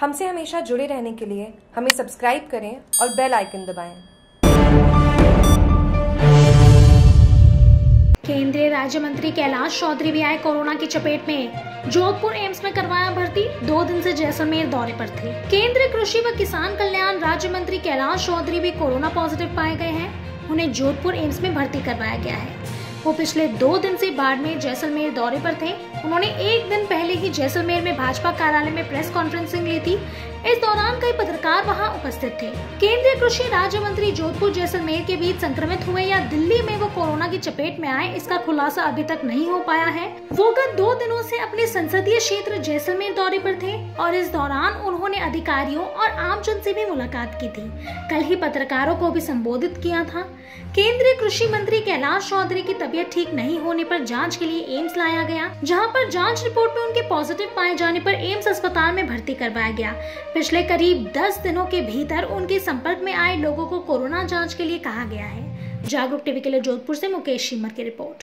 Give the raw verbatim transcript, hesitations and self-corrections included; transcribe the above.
हमसे हमेशा जुड़े रहने के लिए हमें सब्सक्राइब करें और बेल आइकन दबाएं। केंद्रीय राज्य मंत्री कैलाश चौधरी भी आए कोरोना की चपेट में। जोधपुर एम्स में करवाया भर्ती, दो दिन से जैसलमेर दौरे पर थे। केंद्रीय कृषि व किसान कल्याण राज्य मंत्री कैलाश चौधरी भी कोरोना पॉजिटिव पाए गए हैं। उन्हें जोधपुर एम्स में भर्ती करवाया गया है। वो पिछले दो दिन से बाड़मेर जैसलमेर दौरे पर थे। उन्होंने एक दिन पहले ही जैसलमेर में भाजपा कार्यालय में प्रेस कॉन्फ्रेंसिंग ली थी। इस दौरान कई पत्रकार वहां उपस्थित थे। केंद्रीय कृषि राज्य मंत्री जोधपुर जैसलमेर के बीच संक्रमित हुए या दिल्ली में वो कोरोना की चपेट में आए, इसका खुलासा अभी तक नहीं हो पाया है। वो गत दो दिनों से अपने संसदीय क्षेत्र जैसलमेर दौरे पर थे और इस दौरान उन्होंने अधिकारियों और आमजन से भी मुलाकात की थी। कल ही पत्रकारों को भी संबोधित किया था। केंद्रीय कृषि मंत्री कैलाश चौधरी की तबीयत ठीक नहीं होने पर जांच के लिए एम्स लाया गया, जहां पर जांच रिपोर्ट में उनके पॉजिटिव पाए जाने पर एम्स अस्पताल में भर्ती करवाया गया। पिछले करीब दस दिनों के भीतर उनके संपर्क में आए लोगों को कोरोना जांच के लिए कहा गया है। जागरूक टीवी के लिए जोधपुर से मुकेश शीमहार की रिपोर्ट।